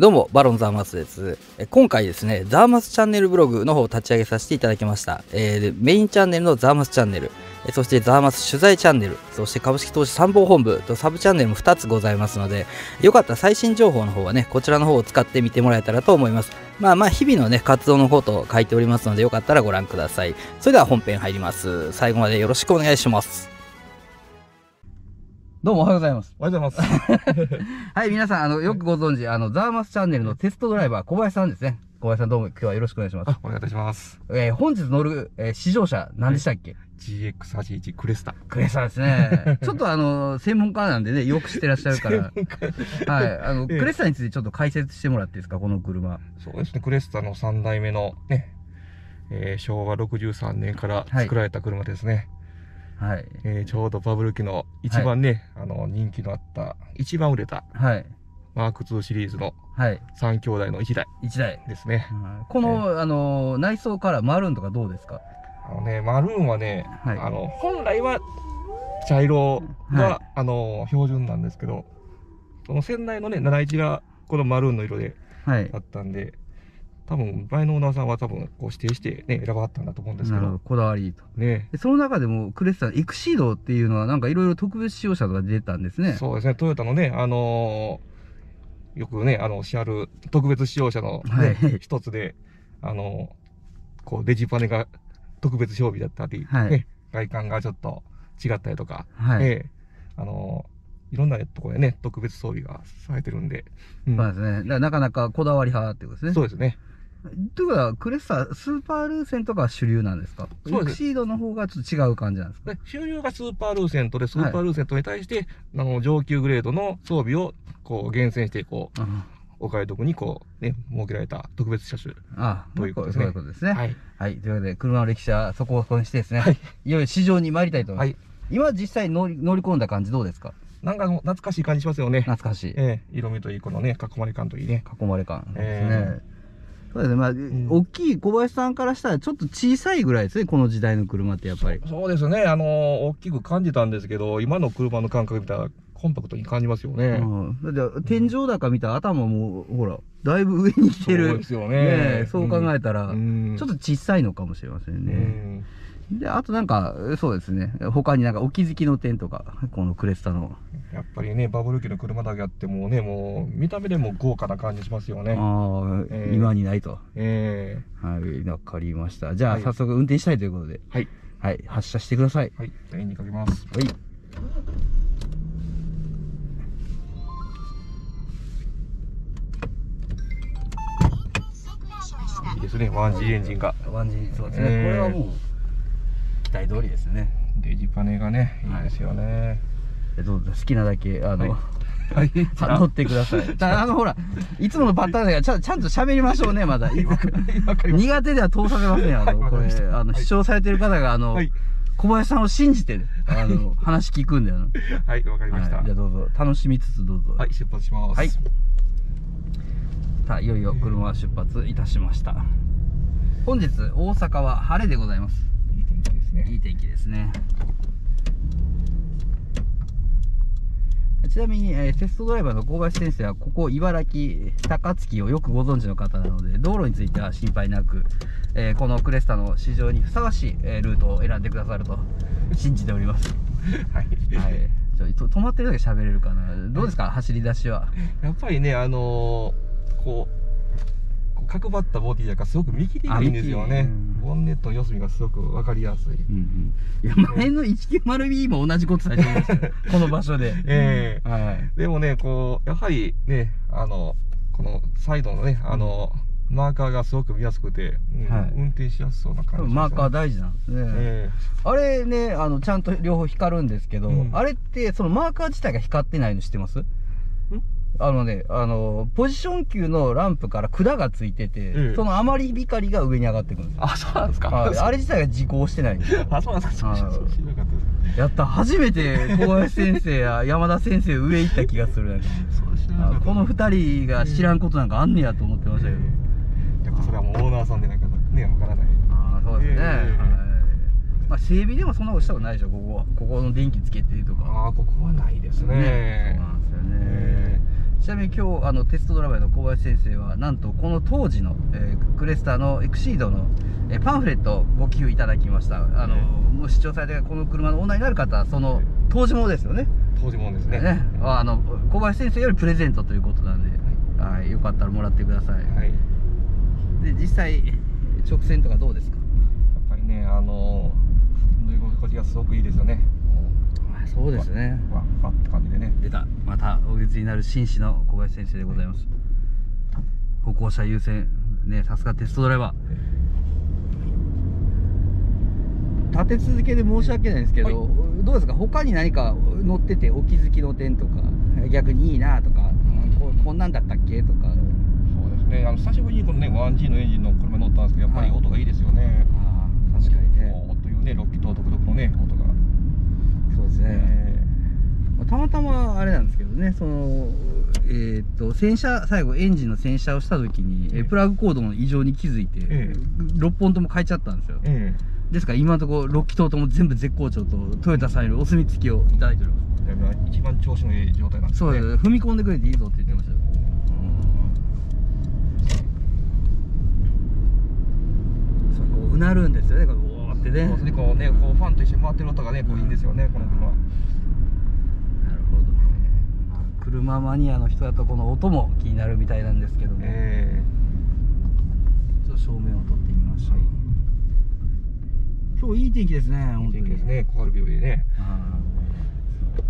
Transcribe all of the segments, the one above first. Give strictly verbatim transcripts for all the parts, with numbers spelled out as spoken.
どうも、バロンザーマスです。今回ですね、ザーマスチャンネルブログの方を立ち上げさせていただきました。えー、メインチャンネルのザーマスチャンネル、そしてザーマス取材チャンネル、そして株式投資参謀本部とサブチャンネルもふたつございますので、よかったら最新情報の方はね、こちらの方を使ってみてもらえたらと思います。まあまあ、日々のね、活動のことを書いておりますので、よかったらご覧ください。それでは本編入ります。最後までよろしくお願いします。どうもおはようございます。おはようございます。はい、皆さん、あの、よくご存知、あの、ザーマスチャンネルのテストドライバー、小林さんですね。小林さん、どうも今日はよろしくお願いします。あ、お願いいたします。えー、本日乗る、えー、試乗車、何でしたっけ？ ジーエックスはちじゅういち クレスタ。クレスタですね。ちょっとあの、専門家なんでね、よく知ってらっしゃるから。はい、あの、クレスタについてちょっと解説してもらっていいですか、この車。そうですね、クレスタのさんだいめのね、えー、しょうわろくじゅうさんねんから作られた車ですね。はいはい、えー、ちょうどバブル期の一番ね、はい、あの人気のあった一番売れた、はい、マークツー シリーズのさんきょうだいのいちだいですね。はい、この、えー、あの内装からマルーンとかどうですか？あのね、マルーンはね、はい、あの本来は茶色が、はい、あの標準なんですけど、その先代のねなないちがこのマルーンの色であったんで、はい、多分前のオーナーさんは多分こう指定して、ね、選ばはったんだと思うんですけど、こだわりと、ね、その中でもクレスタのエクシードっていうのはなんかいろいろ特別仕様車とか出たんですね。そうですね、トヨタのね、あのー、よくねあのシャル特別仕様車の、ね、はい、一つで、あのー、こうデジパネが特別装備だったり、はい、ね、外観がちょっと違ったりとか、はい、ね、あのーいろんなところでね特別装備がされてるんで、うん、まあですね、だからなかなかこだわり派っていうことですね。そうですね。ということはクレッサースーパールーセントが主流なんですか？エクシードの方がちょっと違う感じなんですか？主流がスーパールーセントで、スーパールーセントに対して、はい、あの上級グレードの装備をこう厳選してこう、うん、お買い得にこうね設けられた特別車種ということですね。そういうことですね。はい、はい、ということで車の歴史はそこをここにしてですね、はい、いよいよ試乗に参りたいと思います。はい、今実際乗り乗り込んだ感じどうですか？なんか懐かしい感じしますよね。懐かしい。えー、色味といい、このね、囲まれ感といいね。囲まれ感ですね。えー、そうですね。まあ、うん、大きい小林さんからしたら、ちょっと小さいぐらいですね、この時代の車ってやっぱり。そ, そうですね。あのー、大きく感じたんですけど、今の車の感覚見たら、コンパクトに感じますよね。うん、だって天井高見たら、頭も、ほら、だいぶ上に来てる。そうですよね。ね、そう考えたら、うん、ちょっと小さいのかもしれませんね。うんで、あとなんか、そうですね。他になんかお気づきの点とか、このクレスタの。やっぱりね、バブル期の車だけあってもね、もう見た目でも豪華な感じしますよね。ああ、えー、今にないと。ええー。はい、わかりました。じゃあ、はい、早速運転したいということで。はい。はい、発車してください。はい、レーンにかけます。はい。いいですね、ワンジーエンジンが。ワンジー、そうですね。えー、これはもう。期待通りですね。デジパネがね、いいですよね。どうぞ、好きなだけ、あの、乗ってください。あの、ほら、いつものパターンだから、ちゃんと喋りましょうね、まだ。苦手では通されません。あの、これ、あの、視聴されてる方が、あの、小林さんを信じて、あの、話聞くんだよな。はい、わかりました。じゃあどうぞ、楽しみつつどうぞ。はい、出発します。はい。さあ、いよいよ車は出発いたしました。本日、大阪は晴れでございます。いい天気ですね。ちなみに、えー、テストドライバーの小林先生はここ茨城高槻をよくご存知の方なので、道路については心配なく、えー、このクレスタの市場にふさわしい、えー、ルートを選んでくださると信じております。はい、はい、ちょっと止まってるだけ喋れるかな。どうですか、はい、走り出しは。やっぱりね、あのー、こう。角張ったボディだからすごく見切りがいいんですよね。ボンネットの四隅がすごく分かりやすい。うんうん、いや前の いちきゅうまるビー も同じことされてましたよこの場所で。えー、はい、でもね、こうやはりね、あのこのサイドのね、あの、うん、マーカーがすごく見やすくて、うん、はい、運転しやすそうな感じ、ね、マーカー大事なんですね。えー、あれね、あのちゃんと両方光るんですけど、うん、あれってそのマーカー自体が光ってないの知ってます？あのね、あの、ポジション級のランプから管がついてて、うん、その余り光が上に上がってくるんですよ。あ、そうなんですか。あ, あれ自体が自光してないんですよ。あ、そうなんですか。やった、初めて小林先生や山田先生上行った気がする。このふたりが知らんことなんかあんねやと思ってましたけど。えー、やっぱそれはもうオーナーさんでないからね、わからない。ああ、そうですね。えー、はい、まあ、整備でもそんなことしたことないでしょ、ここは。ここの電気つけてとか。ああ、ここはないですね。そうなんですよね。えーちなみに今日あのテストドライバーの小林先生はなんとこの当時の、えー、クレスターのエクシードの、えー、パンフレットをご寄付いただきました。あの、えー、もう視聴されてこの車のオーナーになる方はその、えー、当時もですよね。当時もですね。ね、あの小林先生よりプレゼントということなんで、はい、はい、よかったらもらってください。はい、で実際直線とかどうですか。やっぱりね、あの乗り心地がすごくいいですよね。そうですね。わわって感じでね。出た。またお月になる紳士の小林先生でございます。歩行者優先ね、さすがテストドライバー。立て続けで申し訳ないんですけど、はい、どうですか。他に何か乗っててお気づきの点とか、逆にいいなとか、うん、ここんなんだったっけとか。そうですね。あの久しぶりにこのね、ワンジー のエンジンの車乗ったんですけど、やっぱり音がいいですよね。はい、ああ、確かにね。というね、ろっ気筒独特のね、音が。そうですね。たまたまあれなんですけどね、そのえー、っと洗車、最後エンジンの洗車をした時に、えー、プラグコードの異常に気づいて、えー、ろっぽんとも変えちゃったんですよ。えー、ですから今のところろっ気筒とも全部絶好調と、トヨタさんよりお墨付きをいただいております。一番調子のいい状態なんですね。そうです。踏み込んでくれていいぞって言ってましたよ。うなるんですよね、これ。そうですね、こうね、こうファンと一緒に回ってる音がね、こういいんですよね、この車。なるほど。まあ、車マニアの人だと、この音も気になるみたいなんですけども。えー、ちょっと正面を取ってみましょう。今日いい天気ですね。いい天気ですね、小春日和でね。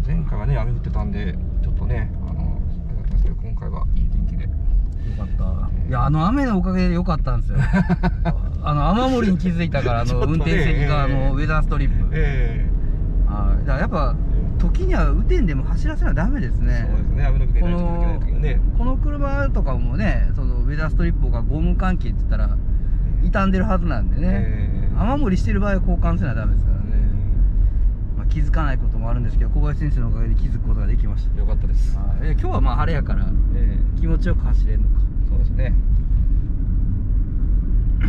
前回はね、雨降ってたんで、ちょっとね、あの、あれだったんですけど、今回はいい天気で。よかった。いや、あの雨のおかげで良かったんですよ。あの雨漏りに気づいたから、あの運転席があのウェザーストリップ。あ、だからやっぱ時には雨天でも走らせなダメですね。この車とかもね、そのウェザーストリップがゴム関係って言ったら傷んでるはずなんでね、雨漏りしてる場合は交換せなダメですからね。まあ、気づかないこともあるんですけど、小林先生のおかげで気づくことができました。よかったです。え今日はまあ晴れやから気持ちよく走れるのか。そうですね。や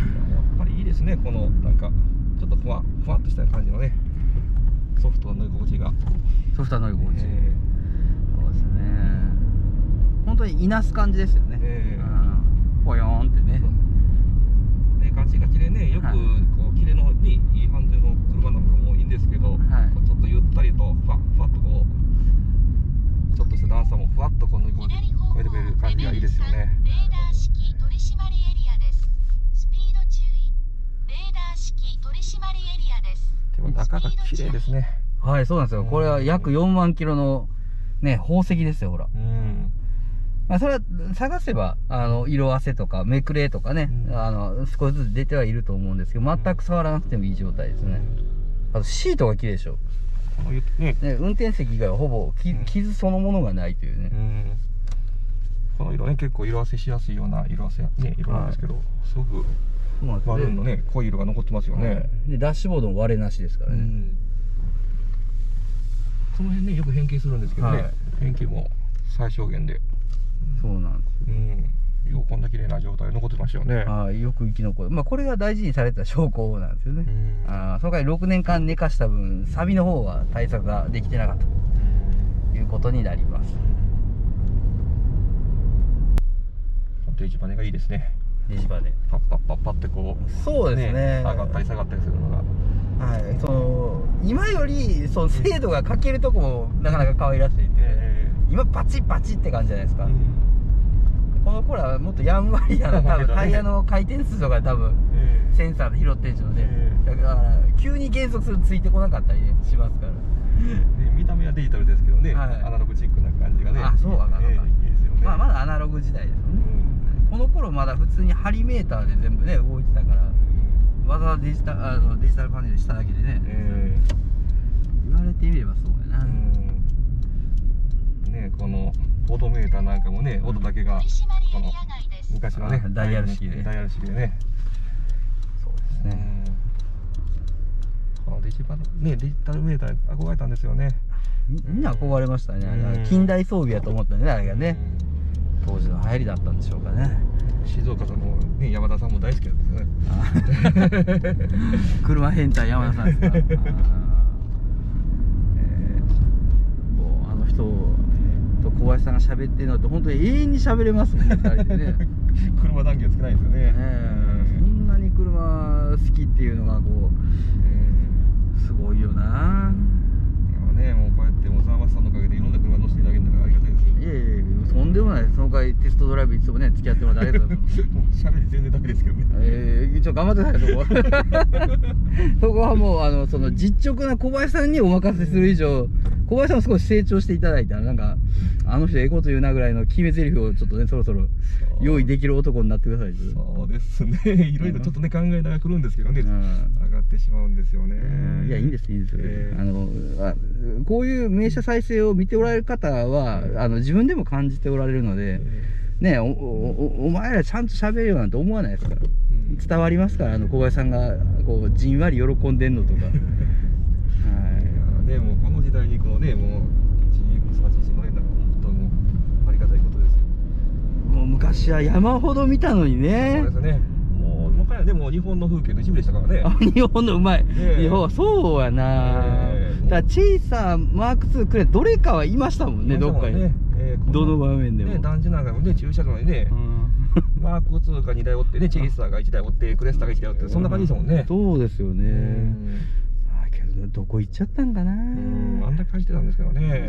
っぱりいいですね、このなんかちょっとふわふわっとした感じのね、ソフトの乗り心地が。ソフトの乗り心地、えー、そうですね。本当にいなす感じですよね。えー、ぽよーんってね。ね、ガチガチでね、よくこうキレのいいいいハンドルの車なんかもいいんですけど、はい、ちょっとゆったりとふわふわっとこう、ちょっとした段差もふわっとこの乗り心地超えてくれる感じがいいですよね。なかなか綺麗ですね。はい、そうなんですよ。これは約よんまんキロのね、宝石ですよ、ほら。うん。まあ、それは探せば、あの、色あせとか、めくれとかね、うん、あの、少しずつ出てはいると思うんですけど、全く触らなくてもいい状態ですね。あと、シートが綺麗でしょ。ね、運転席以外はほぼ、き、傷そのものがないというね。うん、この色ね、結構色あせしやすいような色あせ、ね、色なんですけど、はい、すごく。マルーンのね、濃い色が残ってますよね。で、ダッシュボードも割れなしですからね。うん、その辺ね、よく変形するんですけどね。はい、変形も最小限で。そうなんです。うん、ようこんな綺麗な状態残ってましたよね。ああ、よく生き残る。まあ、これが大事にされた証拠なんですよね。うん、ああ、その回ろくねんかん寝かした分、サビの方は対策ができてなかったということになります。本当に一番根がいいですね。ネジバネパッパッパッパってこう、そうですね、上がったり下がったりするのが、はい、その今よりその精度が欠けるとこもなかなか可愛らしいって、今バチバチって感じじゃないですか。この頃はもっとやんわりやな、多分タイヤの回転数とか多分センサーで拾ってるので、だから急に減速するついてこなかったりしますから。見た目はデジタルですけどね、アナログチックな感じがね。あ、そうか、まあまだアナログ時代ですよね。この頃まだ普通に針メーターで全部ね動いてたから、わざわざデジタル、あのデジタルパネルしただけでね、えー、言われてみればそうやな。うん、ね、このオートメーターなんかもね、音だけがこの昔のねダイヤル式で、ダイヤル式でね。そうですね。このデジタルね、デジタルメーター憧れたんですよね。みんな憧れましたね。うん、近代装備やと思ったね、あれがね。うん、当時の流行りだったんでしょうかね。静岡さんもね、山田さんも大好きなんですよね。車変態山田さんですか。えー、もうあの人と小林さんが喋ってるのって本当に永遠に喋れますよねふたりでね車談義はつけないですよね、ねえ、そんなに車好きっていうのがこうすごいよな。でもね、もうこうやって小沢さんのおかげでいろんな車乗せていただけるのがありがたいですよ。いやいやいや、とんでもないです。その回テストドライブいつもね付き合ってもらってありがとうございますもうしゃべり全然ダメですけどね。ええ、ちょっと頑張ってくださいそこそこはもうあのその実直な小林さんにお任せする以上、小林さんも少し成長していただいたら、なんかあの人ええこと言うなぐらいの決め台詞をちょっとね、そろそろ用意できる男になってください。そうですね、いろいろちょっとね考えながら来るんですけどね、上がってしまうんですよね。いや、いいんです、いいんですよ、えー、あのあこういう名車再生を見ておられる方は、あの自分でも感じておられるので、えー、ね、 お, お, お前らちゃんと喋れよなんて思わないですから、うん、伝わりますから、あの小林さんがこうじんわり喜んでんのとか。でもこの時代にこのね、もう ジーエックスはちじゅういち してもらえたら本当にもうありがたいことですよ。もう昔は山ほど見たのにね。そうですね。もう今回はでも日本の風景の一部でしたからね。あ、日本のうまい。日本はそうやな。だからチェイサー、マークツーくらいどれかはいましたもんね、どっかに。どの場面でも。ね、団地なんかもね、駐車場にね。マークツーがにだいおってね、チェイサーがいちだいおって、クレスタがいちだいおって、そんな感じですもんね。そうですよね。どこ行っちゃったんかな。あんな感じてたんですけどね。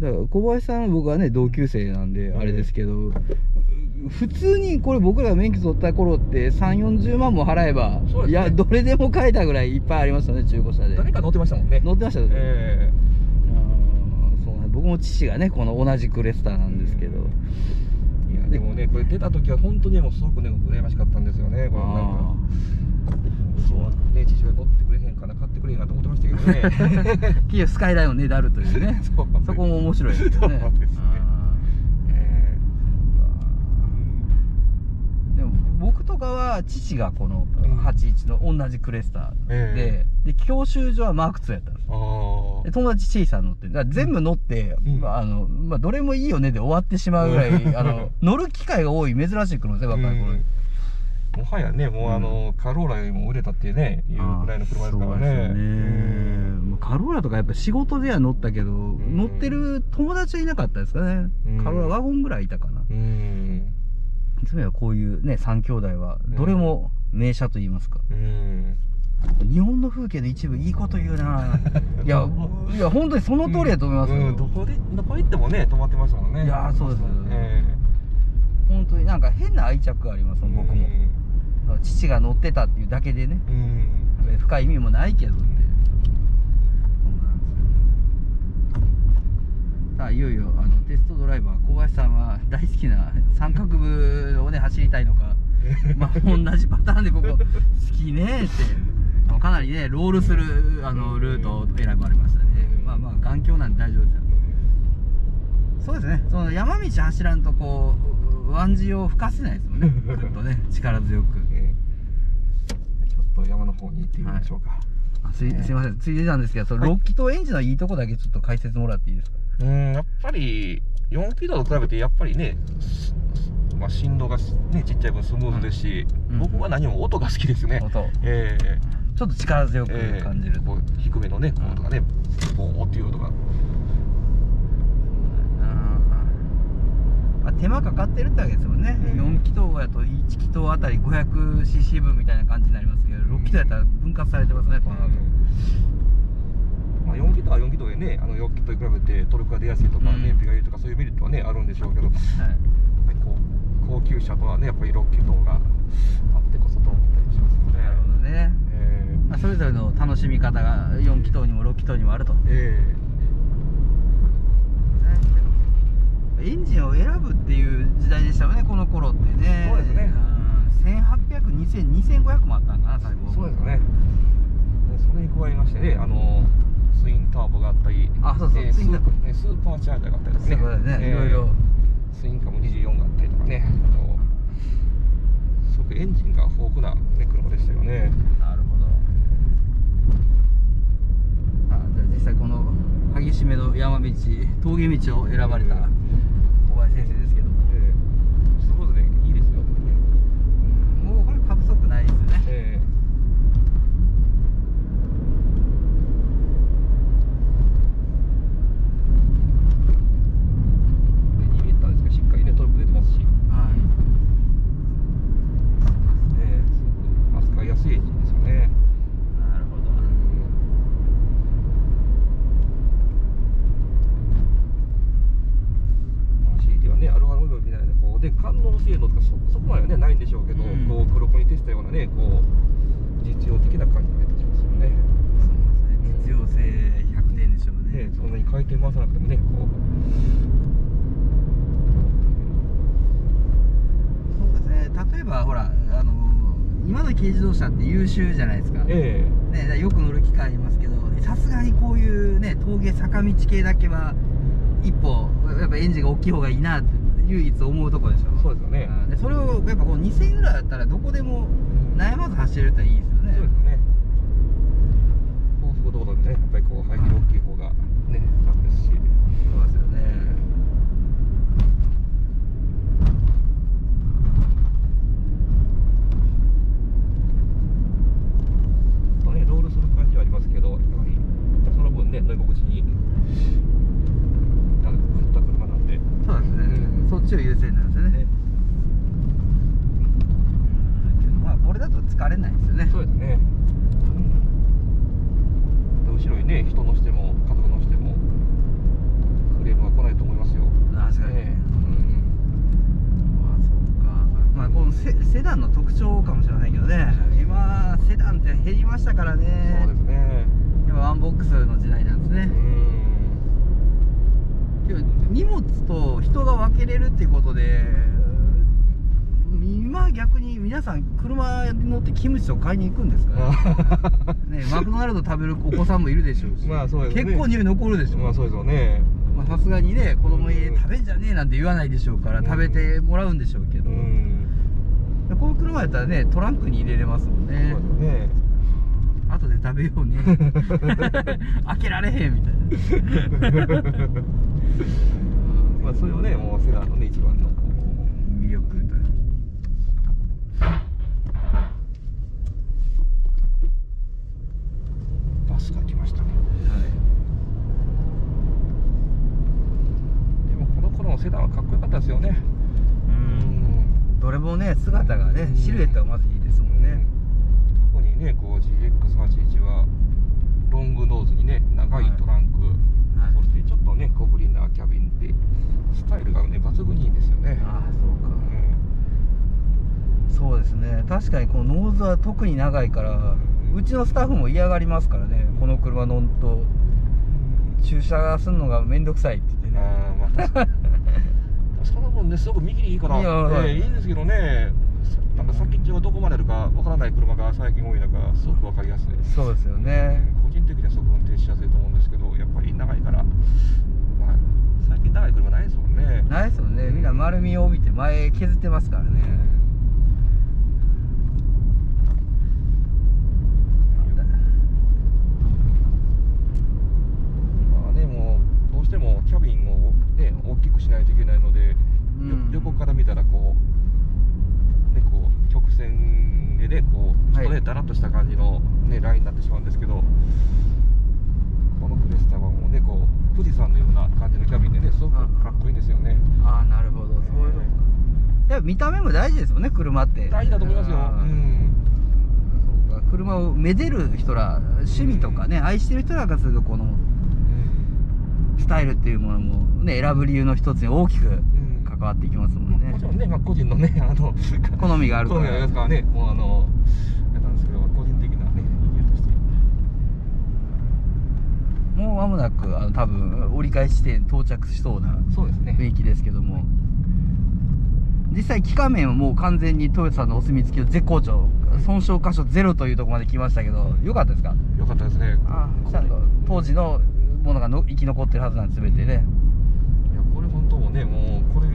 だから小林さん、僕はね同級生なんであれですけど、普通にこれ僕らが免許取った頃ってさんじゅうよんじゅうまんも払えば、いやどれでも買えたぐらいいっぱいありましたね、中古車で。誰か乗ってましたもんね。乗ってました。僕も父がねこの同じクレスターなんですけど。いやでもね、これ出た時は本当にもうすごくね羨ましかったんですよね。これなんか。そうね、父親乗ってくれへんかな、買ってくれへんかなと思ってましたけどね。キースカイラインをねだるというね。そ, うそこも面白いですね。でも僕とかは父がこのはちじゅういちの同じクレスターで、えー、で教習所はマークツーやったんですよ。で友達チェイサー乗ってる。だから全部乗って、うん、あのまあどれもいいよねで終わってしまうぐらい、うん、あの乗る機会が多い珍しい車ですね、若い頃に。もはやね、もうあの、うん、カローラよりも売れたっていうね、いうくらいの車ですからね。カローラとかやっぱ仕事では乗ったけど、うん、乗ってる友達はいなかったですかね。うん、カローラワゴンぐらいいたかな。うん、つまりはこういうね、三兄弟はどれも名車と言いますか。うんうん、日本の風景の一部いいこと言うな。いや、いや本当にその通りだと思いますよ、うんうん。どこで、どこ行ってもね、止まってましたもんね。いや、そうですよね。えー、本当になんか変な愛着がありますもん、僕も。うん父が乗ってたっていうだけでね、うん、深い意味もないけどって、うん、そうなんですよ。さあいよいよあのテストドライバー小林さんは大好きな三角部をね走りたいのかまあ同じパターンでここ好きねってかなりねロールするあのルートを選ばれましたね。まあまあ頑強なんで大丈夫ですよ。そうですね、その山道走らんとこうワンジを吹かせないですもんねぐっとね力強く。山の方に行ってみましょうか。すいません、ついでなんですけど、そのろっ気筒エンジンのいいとこだけちょっと解説もらっていいですか。うん、やっぱりよん気筒と比べてやっぱりね、まあ振動がねちっちゃい分スムーズですし、僕は何も音が好きですね。音。ええ、ちょっと力強く感じる。低めのね音がね、ボーっていう音が。手間かかってるってわけですもんね。よん気筒やといち気筒あたり ごひゃくシーシー 分みたいな感じになりますけど、ろっ気筒やったら分割されてますね、この後。まあよん気筒はよん気筒でね、あのよん気筒に比べてトルクが出やすいとか、燃費がいいとか、そういうメリットはねあるんでしょうけど、高級車とはねやっぱりろっ気筒があってこそと思ったりしますよね。なるほどね。それぞれの楽しみ方がよん気筒にもろっ気筒にもあると。エンジンを選ぶっていう時代でしたよね、この頃ってね。そうですね。せんはっぴゃく、にせん、にせんごひゃくもあったんかな、最後。そうですね。それに加えましてね、あのツインターボがあったり、あ、そうそう、スーパーチャージャーがあったりですね。そうですね。いろいろ。ツインカムにじゅうよんがあったりとかね、あのすごくエンジンが豊富な車でしたよね。なるほど。あ、じゃあ実際この激しめの山道、峠道を選ばれた。先生ですけども、えー、スムーズでいいですよ、うん、もうこれ過不足ないですよね、えー、ので感応性能とか そ, そこまでは、ね、ないんでしょうけど、うん、こう黒子に徹したようなねこう実用的な感じが出てきますよね。実用性ひゃくてんでしょうね。そんなに回転回さなくてもねこう。そうですね。例えばほらあの今の軽自動車って優秀じゃないですか。ええー。ねよく乗る機会ありますけど、さすがにこういうね峠坂道系だけは一歩やっぱエンジンが大きい方がいいなって唯一思うとこでしょ。そうですよね。でそれをやっぱこうにせんぐらいだったらどこでも悩まず走れるといいですよね。そうですね。高速道路でねやっぱりこう排気量大きい方がね楽ですし。そうですよね。ちょっとねロールする感じはありますけど、やっぱりその分ね乗り心地に。そうですね、うん、そっちを優先なんですよね。ねうん、まあこれだと疲れないですよね。そうですね。うん、後ろにね人乗しても家族乗してもクレームは来ないと思いますよ。確かに。ね、うん、まあそうか。まあこの セ, セダンの特徴かもしれないけどね。今セダンって減りましたからね。そうですね。今ワンボックスの時代なんですね。うん荷物と人が分けれるっていうことで今逆に皆さん車に乗ってキムチを買いに行くんですからねマクドナルド食べるお子さんもいるでしょうしまあそうですね、結構匂い残るでしょう。まあそうですよね。さすがにね子供に食べんじゃねえなんて言わないでしょうから食べてもらうんでしょうけど、この車やったらねトランクに入れれますもんね。そうですね。後で食べようね開けられへんみたいなまあそれをねもうセダンのね一番の魅力という。バスが来ましたね。はい、でもこの頃のセダンはかっこよかったですよね。うん、どれもね姿がねシルエットはまずいいですもんね。特にねこう ジーエックスはちじゅういち はロングノーズにね長いトランク、はいはい、そしてちょっとね小ぶりなキャビンでスタイルがね抜群にいいんですよね。ああそうか、うん、そうですね。確かにこのノーズは特に長いから、うん、うちのスタッフも嫌がりますからね、この車乗ると駐車するのが面倒くさいって言ってね。あまあ確かにその分ねすごく見切りいいから、えー、いいんですけどね、なんか先っちょがどこまであるかわからない車が最近多い中すごくわかりやすい。そうですよね、うん、個人的にはすごく運転しやすいと思うんですけど、やっぱり長いから、まあ、最近長い車ないですもんね。ないですもんね。みんな丸みを帯びて前削ってますからね、うん、まあねもうどうしてもキャビンを、ね、大きくしないといけないので、うん、横から見たらこうこう曲線でねこうちょっとねだらっとした感じの、ね、ラインになってしまうんですけど、このクレスタはもうねこう富士山のような感じのキャビンでねすごくかっこいいんですよね。ああなるほど、そういうことか。いや見た目も大事ですよね、車って大事だと思いますよ。うんそうか、車をめでる人ら趣味とかね、うん、愛してる人らがするとこのスタイルっていうものもね選ぶ理由の一つに大きく変わってきますもんね。もちろんね、まあ、個人のね、あの好みがあるから。好みがありますからね、もうあの、なんですけど、個人的なね、理由として。もう間もなく、あの、多分折り返し地点到着しそうな。そうですね。雰囲気ですけども。ね、実際機関面はもう完全に豊田さんのお墨付きの絶好調。損傷箇所ゼロというところまで来ましたけど、良かったですか。良かったですね。ああ、ちゃんと当時のものがの生き残ってるはずなんです、全てね。いや、これ本当もね、もう、これ。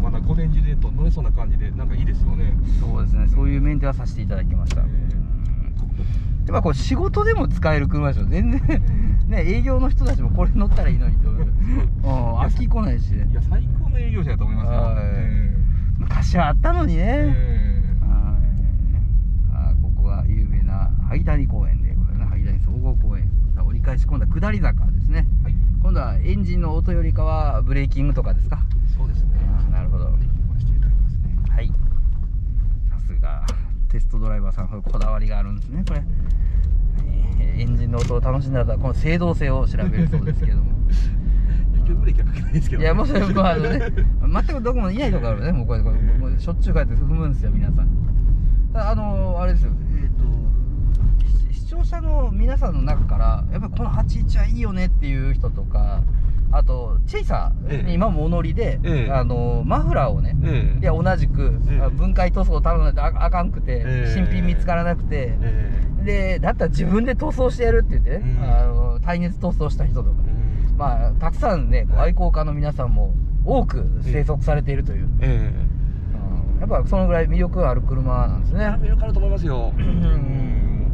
まだ午前中でと乗れそうな感じでなんかいいですよね。そうですね。そういう面ではさせていただきました。でまあこれ仕事でも使える車でしょ。全然ね営業の人たちもこれ乗ったらいいのにと。うん飽きこないしね。いや最高の営業者だと思いますよ。昔はあったのにね。ああここは有名な萩谷公園でございます。萩谷総合公園。折り返し今度は下り坂ですね。はい、今度はエンジンの音よりかはブレーキングとかですか。そうですね。なるほど。はい。さすがテストドライバーさん、こだわりがあるんですね。これ、えー、エンジンの音を楽しんだらこの制動性を調べるそうですけども。分ぐらいしかかけないですけど、ね、いやもうそれもうあのね全くどこもいないとこあるね。もうこれこれもうしょっちゅう帰って踏むんですよ皆さん。ただあのあれですよ、えっと視聴者の皆さんの中からやっぱりこのはちじゅういちはいいよねっていう人とか、あとチェイサーに今もお乗りで、ええ、あのマフラーをね、ええ、いや同じく、ええ、分解塗装を頼んであ、あかんくて、ええ、新品見つからなくて、ええ、でだったら自分で塗装してやるって言ってね、ええ、あの耐熱塗装した人とか、ええ、まあたくさんね愛好家の皆さんも多く生息されているという、ええ、やっぱそのぐらい魅力がある車なんですね。魅力あると思いますよ。うん、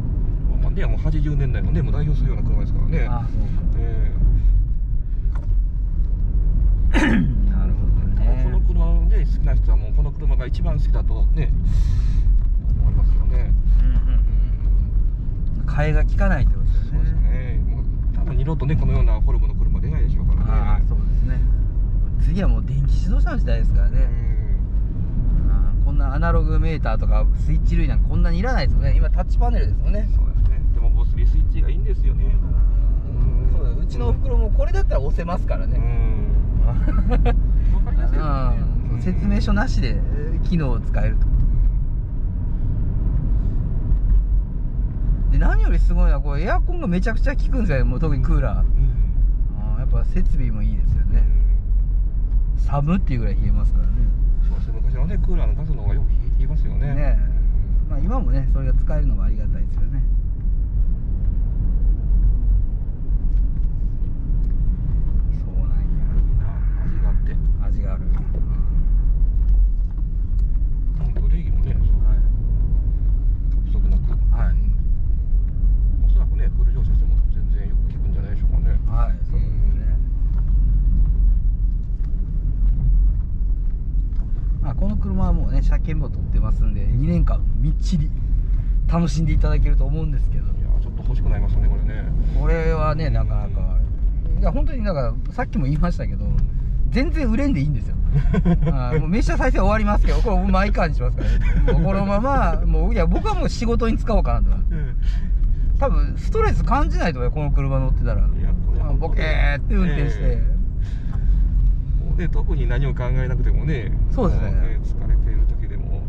まあね、もうはちじゅうねんだいのねもう代表するような車ですからね。あ、そうか、ええなるほどね。この車のね好きな人はもうこの車が一番好きだとね思いますよね。替えが利かないってことですね。そうですね。もう多分二度とねこのようなフォルムの車出ないでしょうからね。ああ、そうですね。次はもう電気自動車の時代ですからね。うん、ああ、こんなアナログメーターとかスイッチ類なんかこんなにいらないですよね。今タッチパネルですよね。そうですね。でもボスリースイッチがいいんですよね。うん、そうだ。うちのお袋もこれだったら押せますからね。うん説明書なしで機能を使えると。で何よりすごいのはこうエアコンがめちゃくちゃ効くんですよ。もう特にクーラー、うん、あーやっぱ設備もいいですよね、うん、寒っていうぐらい冷えますからね。そうですね、昔はねクーラーの出すの方がよく冷えますよね。ね、まあ、今もねそれが使えるのがありがたいですよね。ある。うん。ブレーキもね、不足なく。はい。おそらくね、フル乗車しても全然よく効くんじゃないでしょうかね。はい。そうですね。まあこの車はもうね、車検も取ってますんで、にねんかんみっちり楽しんでいただけると思うんですけど。いや、ちょっと欲しくなりますねこれね。これはね、なかなか、いや本当になんかさっきも言いましたけど。全然売れんでいいんですよ。あ、もうめちゃ再生終わりますけど、これもう毎回にしますから、ね。もうこのまま、もういや僕はもう仕事に使おうかなと。多分ストレス感じないと思うよこの車乗ってたら。まあ、ボケーって運転して。えー、で特に何を考えなくてもね。そうですね。疲れている時でも。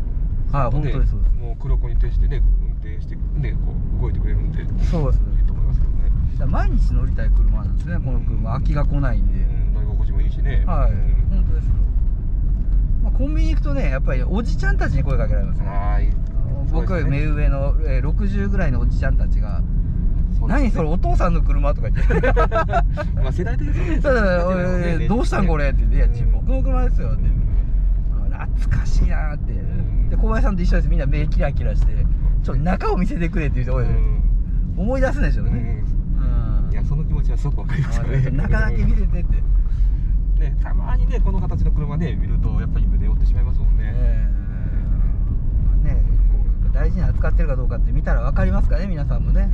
はい、本当にそうです。もう黒子に徹してね運転してねこう動いてくれるんで。そうですね。いいと思いますけどね。じゃ毎日乗りたい車なんですねこの車。飽きが来ないんで。いいしね、はい、うん、本当ですよ。まあ、コンビニ行くとね、やっぱりおじちゃんたちに声かけられますね。あいい、僕より目上の、えー、ろくじゅうぐらいのおじちゃんたちが「そね、何それお父さんの車」とか言って「まあ世代的にどうしたんこれ」って言って「いや僕の車ですよ」って「懐かしいな」ってで小林さんと一緒です。みんな目キラキラして「ちょっと中を見せてくれ」って言うと、うん、思い出すんでしょうね。うん、いやその気持ちはすごくわかりますね。中だけ見せてってね、たまにねこの形の車ね見るとやっぱり胸を打ってしまいますもんね。ね、こう大事に扱ってるかどうかって見たらわかりますかね皆さんもね。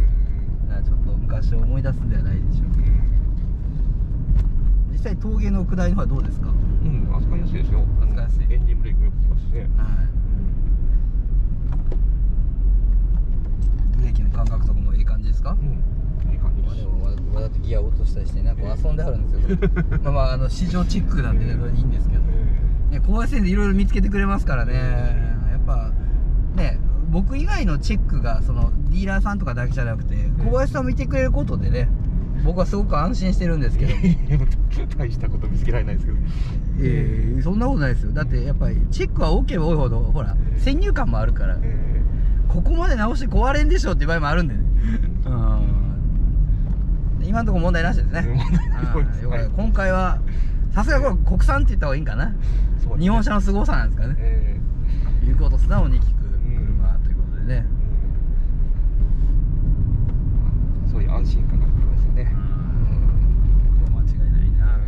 ちょっと昔を思い出すんではないでしょうか。実際峠の下りの方はどうですか。うん、扱いやすいですよ。扱いやすい。エンジンブレーキもよくつきますしね。はい。ブレーキの感覚とかもいい感じですか。うん。わざとギア落としたりしてなんか遊んではるんですよ、えー、まあまああの市場チックなんでいろいろいいんですけど、えー、小林先生いろいろ見つけてくれますからね、えー、やっぱね僕以外のチェックがそのディーラーさんとかだけじゃなくて小林さん見てくれることでね僕はすごく安心してるんですけど大したこと見つけられないですけど、えー、そんなことないですよ。だってやっぱりチェックは多ければ多いほどほら先入観もあるから、えー、ここまで直して壊れんでしょっていう場合もあるんでねうん今のところ問題なしですね。今回はさすがこれ国産って言った方がいいんかな。日本車の凄さなんですかね。言うこと素直に聞く車ということでね。そういう安心感がある車ですよね。間違いないな。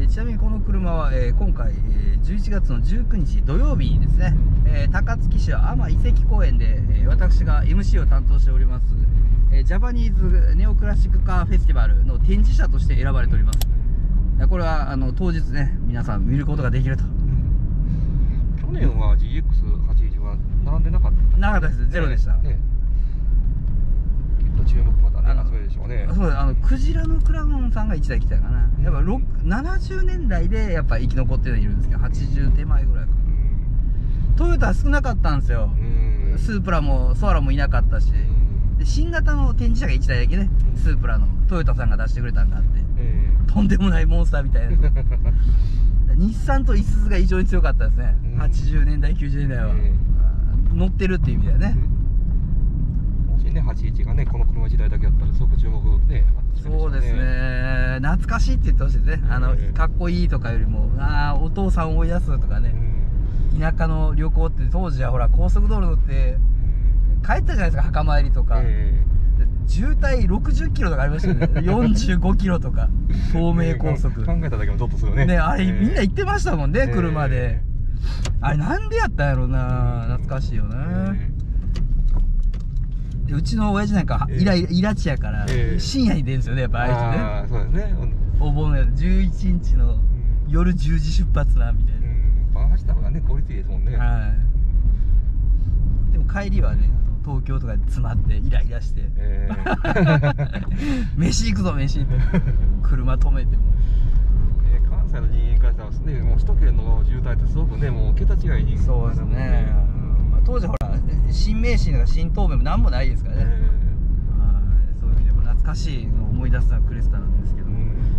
でちなみにこの車は今回じゅういちがつのじゅうくにち土曜日にですね。高槻市は安間遺跡公園で私が エムシー を担当しておりますジャパニーズネオクラシックカーフェスティバルの展示車として選ばれております。これはあの当日ね皆さん見ることができると、うん、去年は ジーエックスはちじゅういち は並んでなかった、ね、なかったです。ゼロでした、ねね、きっと注目またねでしょうね。そうだ、あのクジラのクラウンさんがいちだい来たかな、うん、やっぱななじゅうねんだいでやっぱ生き残ってるのいるんですけど、はちじゅうてまえぐらいか、うん、トヨタ少なかったんですよ、うん、スープラもソアラもいなかったし、うん、で新型の展示車がいちだいだけね、うん、スープラのトヨタさんが出してくれたんだって、うん、とんでもないモンスターみたいな日産とイスズが異常に強かったですね、うん、はちじゅうねんだいきゅうじゅうねんだいは、うん、乗ってるっていう意味だよね、うん、ね、はちじゅういちがね、この車時代だけだったらすごく注目ね、そうですね、懐かしいって言ってほしいですね、あのかっこいいとかよりも、ああお父さん思い出すとかね、田舎の旅行って当時はほら高速道路乗って帰ったじゃないですか、墓参りとか、渋滞ろくじゅっキロとかありましたよね、よんじゅうごキロとか東名高速、考えただけもゾッとするね、ね、あれみんな行ってましたもんね、車で、あれなんでやったんやろうな、懐かしいよね。うちの親父なんかイライラ、えー、イラチやから、えー、深夜に出るんですよね、やっぱああいう人ね、そうですね、お盆のじゅういちにちの夜じゅうじ出発なみたいな、うん、バン走った方がね効率いいですもんね、はい、でも帰りはね東京とかで詰まってイライラして、えー、飯行くぞ飯って車止めても、えー、関西の人間からしたらね、もう首都圏の渋滞ってすごくね、もう桁違いに、そうですね、まあ、当時ほら新名神とか新東名もなんもないですからね、そういう意味でも懐かしいのを思い出すのはクレスタなんですけど、ま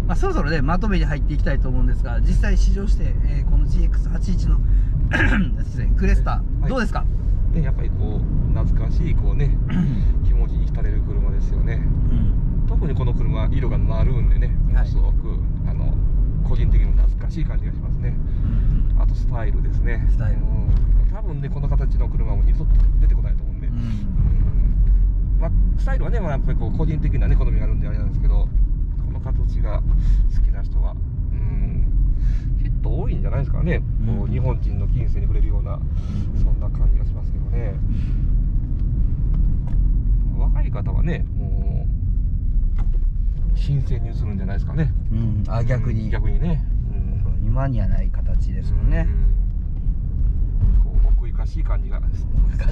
あ、そろそろねまとめに入っていきたいと思うんですが、実際試乗して、えー、この ジーエックスはちじゅういち のクレスタ、はい、どうですか、ね、やっぱりこう懐かしいこう、ね、気持ちに浸れる車ですよね、うん、特にこの車色が丸いんでね、はい、すごくあの個人的に懐かしい感じがしますね、うん、あとスタイルですね、スタイル、うん、多分ねこの形の車も二度と出てこないと思うんで、うん、うん、まあ、スタイルはね、まあ、やっぱりこう個人的な、ね、好みがあるんであれなんですけど、この形が好きな人はうん結構多いんじゃないですかね、うん、こう日本人の近世に触れるような、うん、そんな感じがしますけどね、うん、若い方はねもう新鮮に映るんじゃないですかね、うん、あ、逆に、うん、逆にね、うん、今にはない形ですもんね、うん、難しい感じが難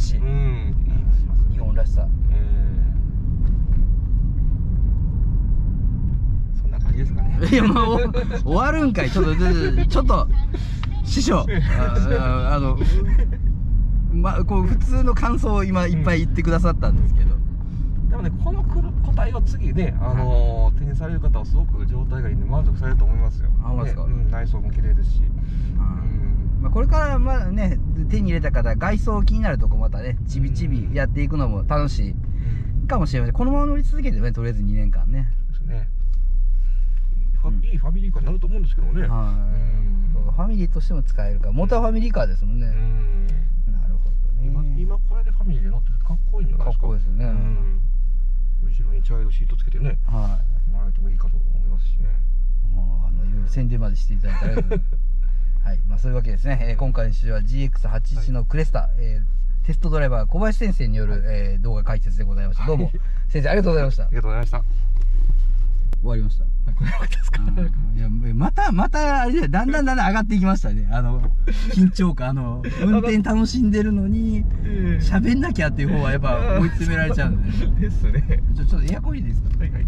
しい、うん、日本らしさ、えー、そんな感じですかね。いやもう終わるんかい、ちょっとちょっと師匠、あ, あのまあこう普通の感想を今いっぱい言ってくださったんですけど、うん、でもねこの個体を次ね、あのー、手にされる方はすごく状態がいいんで満足されると思いますよ。あ、ね、うん、内装も綺麗ですし。まあこれからまあね手に入れた方、外装気になるとこまたねちびちびやっていくのも楽しいかもしれません。このまま乗り続けてね、とりあえずにねんかんね、いいファミリーカーになると思うんですけどね、ファミリーとしても使えるから、モーターファミリーカーですもんね。なるほどね、今これでファミリーで乗ってるとかっこいいんじゃないですか。かっこいいですね。後ろにチャイルドシートつけてねもらえてもいいかと思いますしね。もういろいろ宣伝までしていただいたら、はい、まあそういうわけですね、えー、今回の試乗は ジーエックスはちじゅういち のクレスタ、はい、えー、テストドライバー小林先生による、はい、えー、動画解説でございました。どうも先生ありがとうございました。ありがとうございました。終わりました。いやまたまたあれだ、だんだんだんだん上がっていきましたね、あの緊張感、あの運転楽しんでるのに喋んなきゃっていう方はやっぱ追い詰められちゃうんでですね。ちょちょっとエアコンいいですか。はい、はい、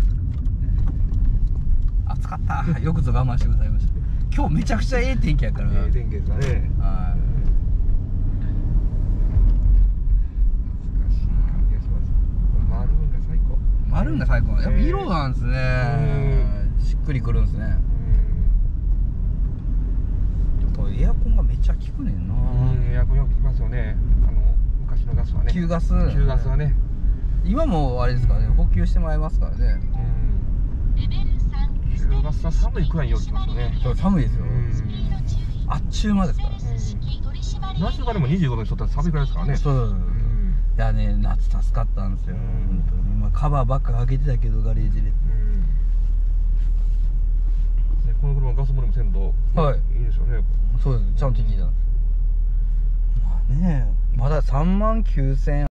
暑かった、よくぞ我慢してくださいました。今日めちゃくちゃええ天気やから。ええ天気ですかね。はい。難しい感じがします。マルーンが最高。マルーンが最高。やっぱ色なんですね。しっくりくるんですね。ちょっとエアコンがめっちゃ効くねんな。エアコンよく効きますよね。あの昔のガスはね。旧ガス。旧ガスはね。今もあれですからね。補給してもらえますからね。寒いくらいによく来ますよね。寒いですよ。あっちゅう間ですから。何週間でもにじゅうごどにしとったら寒いくらいですからね。そう。いやね、夏助かったんですよ。本当に。まあカバーばっかかけてたけどガレージで。この車ガス漏れもせんと。はい。いいですよね。そうです。ちゃんと聞いた。まあね、まださんまんきゅうせんえん。